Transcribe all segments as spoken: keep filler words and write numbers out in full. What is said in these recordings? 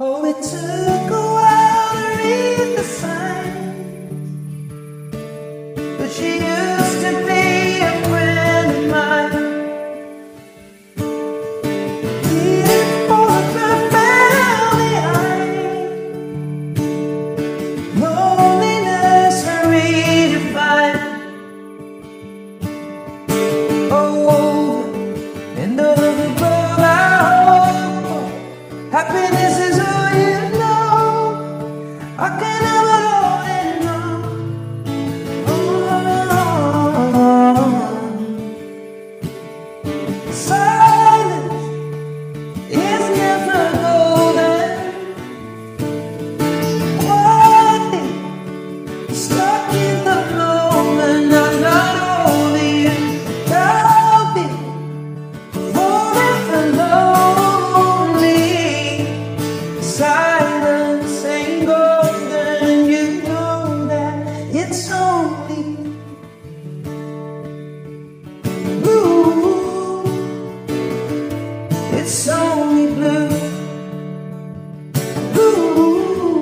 Oh, it took a while to read the signs, but she used to be a friend of mine. Needed for her family eye, loneliness her redefined. Oh, and above above our hope, happiness is I can never hold it on. Oh, silence is never golden. Quietly stuck in the moment. I'm not over you. I'll be forever lonely. Silence ain't golden. It's only blue. It's only blue. Blue.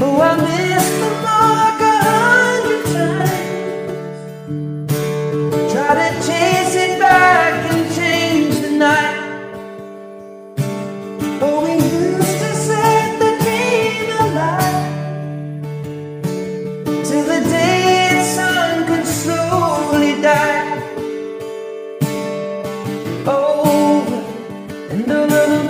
Oh, I missed the mark a hundred times. Try to chase it back and change the night. Oh, we used to set the dream alive. Till the day the sun could slowly die. Over and over.